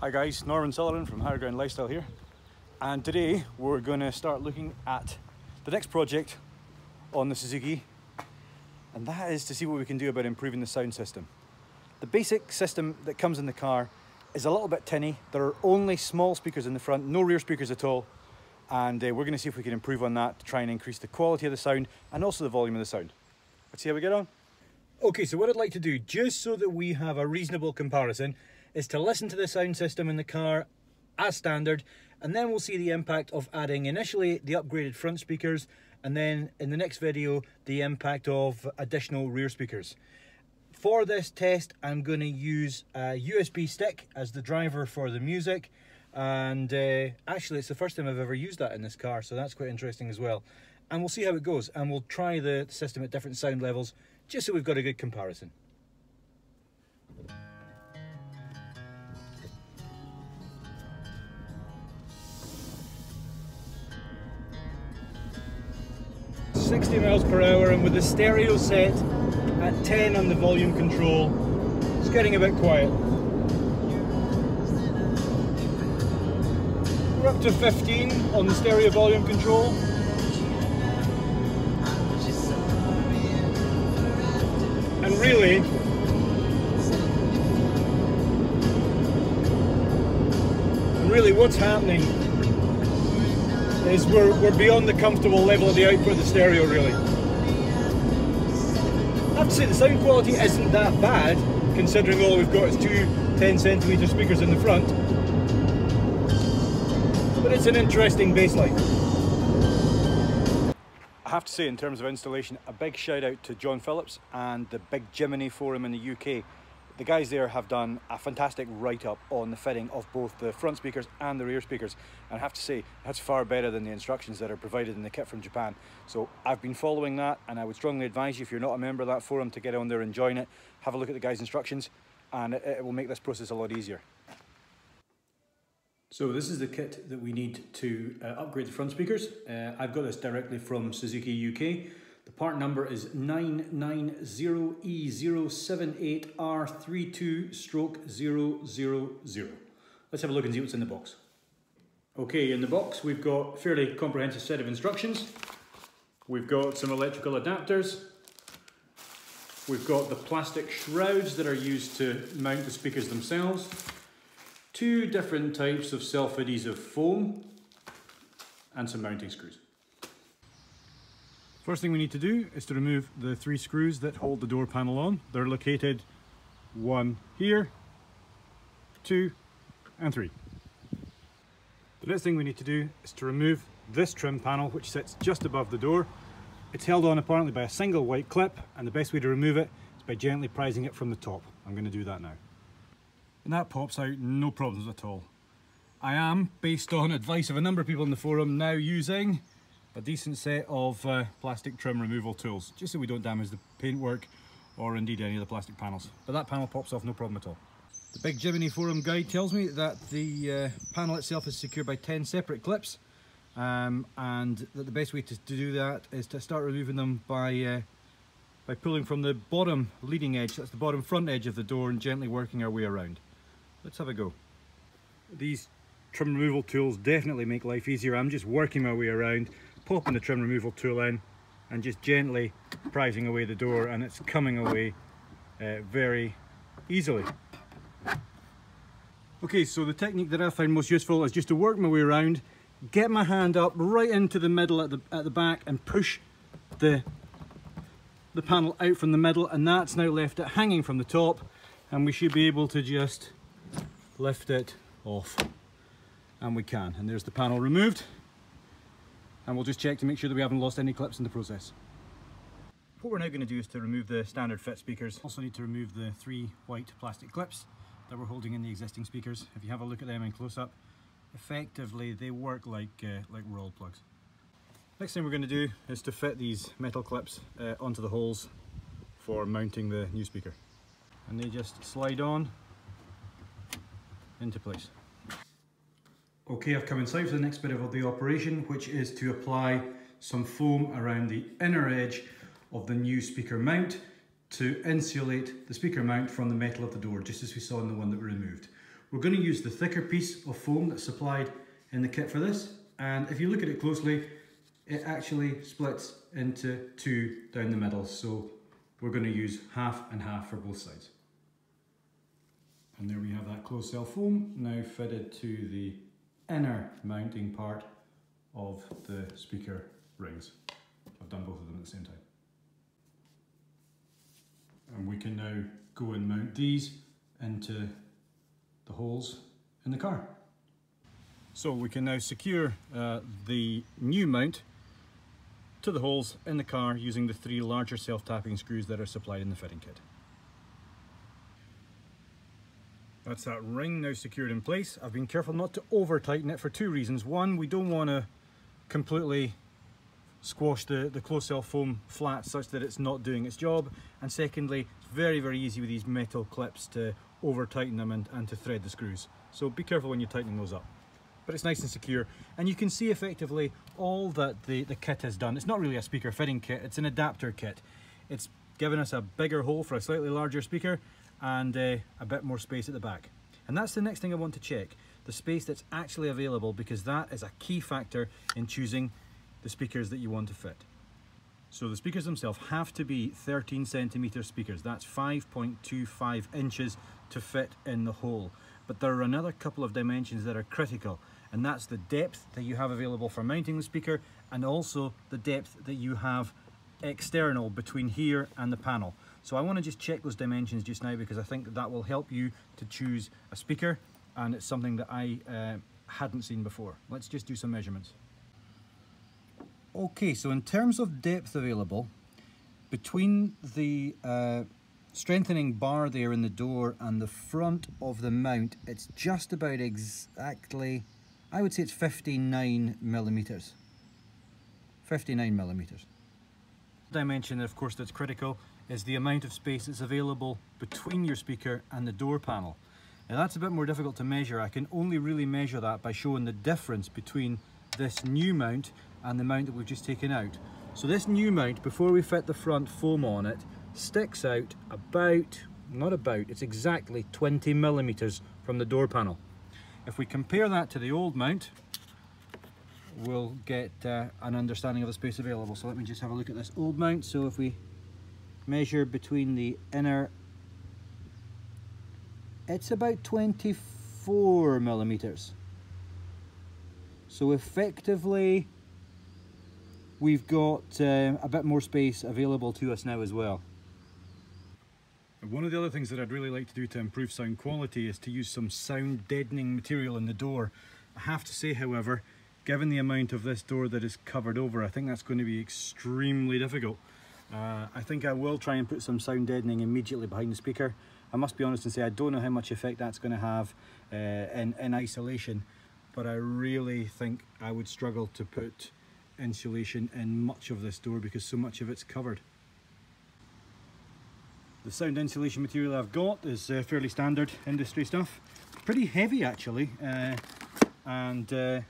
Hi guys, Norman Sullivan from Higher Ground Lifestyle here, and today we're going to start looking at the next project on the Suzuki, and that is to see what we can do about improving the sound system. The basic system that comes in the car is a little bit tinny. There are only small speakers in the front, no rear speakers at all, and we're going to see if we can improve on that to try and increase the quality of the sound and also the volume of the sound. Let's see how we get on. Okay, so what I'd like to do, just so that we have a reasonable comparison, is to listen to the sound system in the car as standard, and then we'll see the impact of adding initially the upgraded front speakers, and then in the next video the impact of additional rear speakers. For this test I'm going to use a USB stick as the driver for the music, and actually it's the first time I've ever used that in this car, so that's quite interesting as well. And we'll see how it goes, and we'll try the system at different sound levels just so we've got a good comparison. mph, and with the stereo set at 10 on the volume control, it's getting a bit quiet. We're up to 15 on the stereo volume control. And really, what's happening is we're beyond the comfortable level of the output of the stereo, really. I have to say the sound quality isn't that bad, considering all we've got is two 10cm speakers in the front. But it's an interesting bassline. I have to say, in terms of installation, a big shout out to John Phillips and the big Jimny forum in the UK. The guys there have done a fantastic write-up on the fitting of both the front speakers and the rear speakers, and I have to say that's far better than the instructions that are provided in the kit from Japan. So I've been following that, and I would strongly advise you, if you're not a member of that forum, to get on there and join it, have a look at the guys' instructions, and it will make this process a lot easier. So this is the kit that we need to upgrade the front speakers. I've got this directly from Suzuki UK. The part number is 990E078R32/000. Let's have a look and see what's in the box. Okay, in the box we've got a fairly comprehensive set of instructions. We've got some electrical adapters. We've got the plastic shrouds that are used to mount the speakers themselves. Two different types of self-adhesive foam and some mounting screws. First thing we need to do is to remove the three screws that hold the door panel on. They're located one here, two, and three. The next thing we need to do is to remove this trim panel, which sits just above the door. It's held on apparently by a single white clip, and the best way to remove it is by gently prising it from the top. I'm going to do that now. And that pops out, no problems at all. I am, based on advice of a number of people in the forum, now using a decent set of plastic trim removal tools, just so we don't damage the paintwork or indeed any of the plastic panels. But that panel pops off, no problem at all. The big Jimny forum guide tells me that the panel itself is secured by 10 separate clips, and that the best way to do that is to start removing them by pulling from the bottom leading edge, that's the bottom front edge of the door, and gently working our way around. Let's have a go. These trim removal tools definitely make life easier. I'm just working my way around, popping the trim removal tool in and just gently prising away the door, and it's coming away very easily. Okay, so the technique that I find most useful is just to work my way around, get my hand up right into the middle at the back and push the panel out from the middle, and that's now left it hanging from the top, and we should be able to just lift it off. And we can, and there's the panel removed. And we'll just check to make sure that we haven't lost any clips in the process. What we're now going to do is to remove the standard fit speakers. Also need to remove the three white plastic clips that we're holding in the existing speakers. If you have a look at them in close up, effectively they work like roll plugs. Next thing we're going to do is to fit these metal clips onto the holes for mounting the new speaker. And they just slide on into place. Okay, I've come inside for the next bit of the operation, which is to apply some foam around the inner edge of the new speaker mount to insulate the speaker mount from the metal of the door, just as we saw in the one that we removed. We're going to use the thicker piece of foam that's supplied in the kit for this, and if you look at it closely, it actually splits into two down the middle, so we're going to use half and half for both sides. And there we have that closed cell foam now fitted to the inner mounting part of the speaker rings. I've done both of them at the same time. And we can now go and mount these into the holes in the car. So we can now secure the new mount to the holes in the car using the three larger self-tapping screws that are supplied in the fitting kit. That's that ring now secured in place. I've been careful not to over tighten it for two reasons. One, we don't want to completely squash the closed cell foam flat such that it's not doing its job. And secondly, it's very easy with these metal clips to over tighten them and to thread the screws. So be careful when you're tightening those up. But it's nice and secure, and you can see effectively all that the kit has done. It's not really a speaker fitting kit, it's an adapter kit. It's given us a bigger hole for a slightly larger speaker and a bit more space at the back. And that's the next thing I want to check, the space that's actually available, because that is a key factor in choosing the speakers that you want to fit. So the speakers themselves have to be 13 centimeter speakers, that's 5.25 inches to fit in the hole. But there are another couple of dimensions that are critical, and that's the depth that you have available for mounting the speaker, and also the depth that you have external between here and the panel. So I want to just check those dimensions just now, because I think that will help you to choose a speaker, and it's something that I hadn't seen before. Let's just do some measurements. Okay, so in terms of depth available, between the strengthening bar there in the door and the front of the mount, it's just about exactly, I would say it's 59 millimeters. 59 millimeters. Dimension, of course, that's critical is the amount of space that's available between your speaker and the door panel. Now that's a bit more difficult to measure. I can only really measure that by showing the difference between this new mount and the mount that we've just taken out. So this new mount, before we fit the front foam on it, sticks out about, it's exactly 20 millimeters from the door panel. If we compare that to the old mount, we'll get an understanding of the space available. So let me just have a look at this old mount. So if we measure between the inner, it's about 24 millimeters. So effectively, we've got a bit more space available to us now as well. One of the other things that I'd really like to do to improve sound quality is to use some sound deadening material in the door. I have to say, however, given the amount of this door that is covered over, I think that's going to be extremely difficult. I think I will try and put some sound deadening immediately behind the speaker. I must be honest and say I don't know how much effect that's going to have in isolation, but I really think I would struggle to put insulation in much of this door because so much of it's covered. The sound insulation material I've got is fairly standard industry stuff, pretty heavy actually, and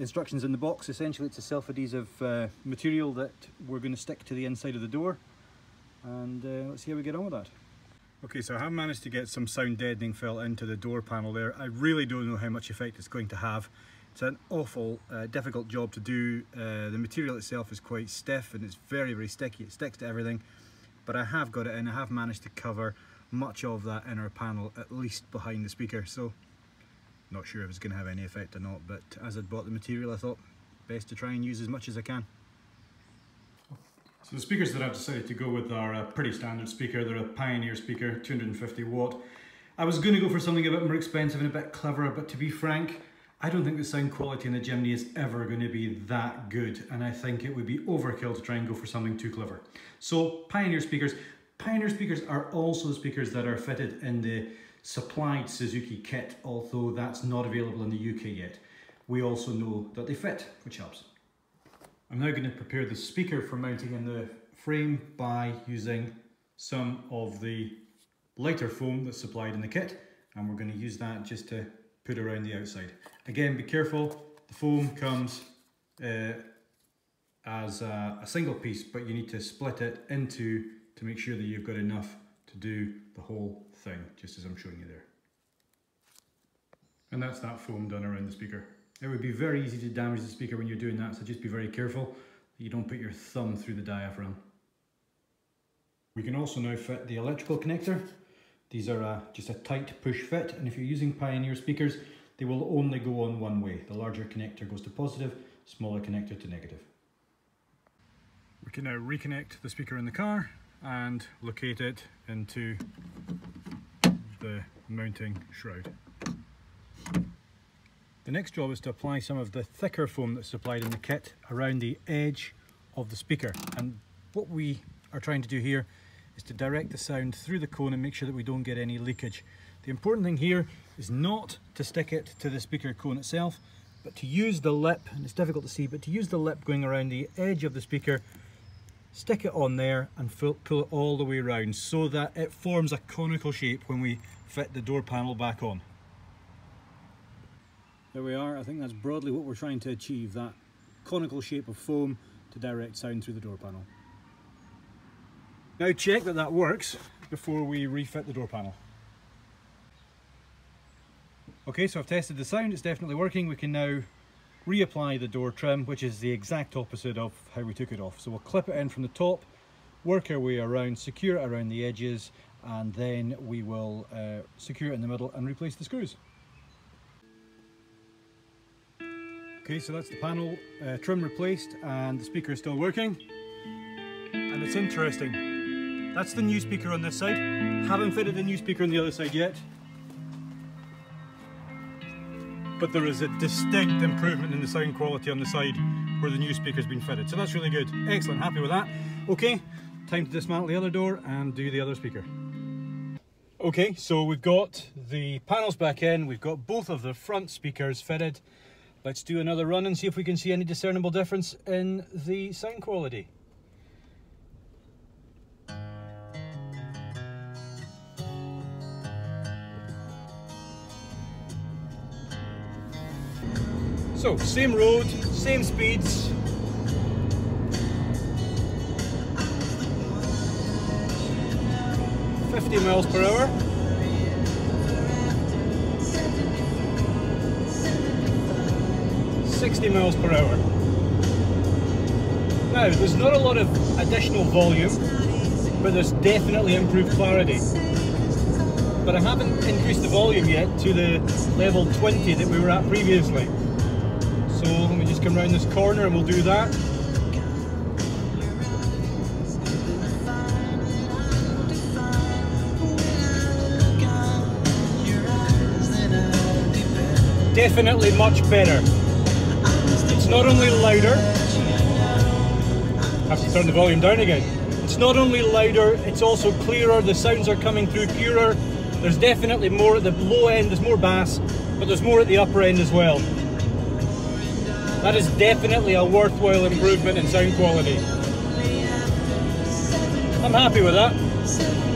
instructions in the box. Essentially it's a self-adhesive material that we're going to stick to the inside of the door, and let's see how we get on with that. Okay, so I have managed to get some sound deadening felt into the door panel there. I really don't know how much effect it's going to have. It's an awful difficult job to do. The material itself is quite stiff and it's very sticky. It sticks to everything, but I have got it in. I have managed to cover much of that inner panel, at least behind the speaker, so not sure if it's going to have any effect or not, but as I'd bought the material I thought best to try and use as much as I can. So the speakers that I've decided to go with are a pretty standard speaker. They're a Pioneer speaker, 250 watt. I was going to go for something a bit more expensive and a bit cleverer, but to be frank, I don't think the sound quality in the Jimny is ever going to be that good, and I think it would be overkill to try and go for something too clever. So Pioneer speakers. Pioneer speakers are also speakers that are fitted in the supplied Suzuki kit, although that's not available in the UK yet. We also know that they fit, which helps. I'm now going to prepare the speaker for mounting in the frame by using some of the lighter foam that's supplied in the kit, and we're going to use that just to put around the outside. Again, be careful, the foam comes as a single piece, but you need to split it into to make sure that you've got enough to do the whole thing, just as I'm showing you there. And that's that foam done around the speaker. It would be very easy to damage the speaker when you're doing that, so just be very careful that you don't put your thumb through the diaphragm. We can also now fit the electrical connector. These are just a tight push fit, and if you're using Pioneer speakers, they will only go on one way. The larger connector goes to positive, smaller connector to negative. We can now reconnect the speaker in the car and locate it into the mounting shroud. The next job is to apply some of the thicker foam that's supplied in the kit around the edge of the speaker. And what we are trying to do here is to direct the sound through the cone and make sure that we don't get any leakage. The important thing here is not to stick it to the speaker cone itself, but to use the lip, and it's difficult to see, but to use the lip going around the edge of the speaker, stick it on there and pull it all the way around so that it forms a conical shape when we fit the door panel back on. There we are. I think that's broadly what we're trying to achieve, that conical shape of foam to direct sound through the door panel. Now check that that works before we refit the door panel. Okay, so I've tested the sound, it's definitely working. We can now reapply the door trim, which is the exact opposite of how we took it off. So we'll clip it in from the top, work our way around, secure it around the edges, and then we will secure it in the middle and replace the screws. Okay, so that's the panel trim replaced and the speaker is still working. And it's interesting, that's the new speaker on this side. Haven't fitted the new speaker on the other side yet. But there is a distinct improvement in the sound quality on the side where the new speaker's been fitted. So that's really good. Excellent, happy with that. Okay, time to dismantle the other door and do the other speaker. Okay, so we've got the panels back in, we've got both of the front speakers fitted. Let's do another run and see if we can see any discernible difference in the sound quality. So, same road, same speeds. £50 mph. £60 mph. Now, there's not a lot of additional volume, but there's definitely improved clarity. But I haven't increased the volume yet to the level 20 that we were at previously. So let me just come round this corner and we'll do that. Definitely much better. It's not only louder, I have to turn the volume down again. It's not only louder, it's also clearer, the sounds are coming through purer. There's definitely more at the low end, there's more bass, but there's more at the upper end as well. That is definitely a worthwhile improvement in sound quality. I'm happy with that.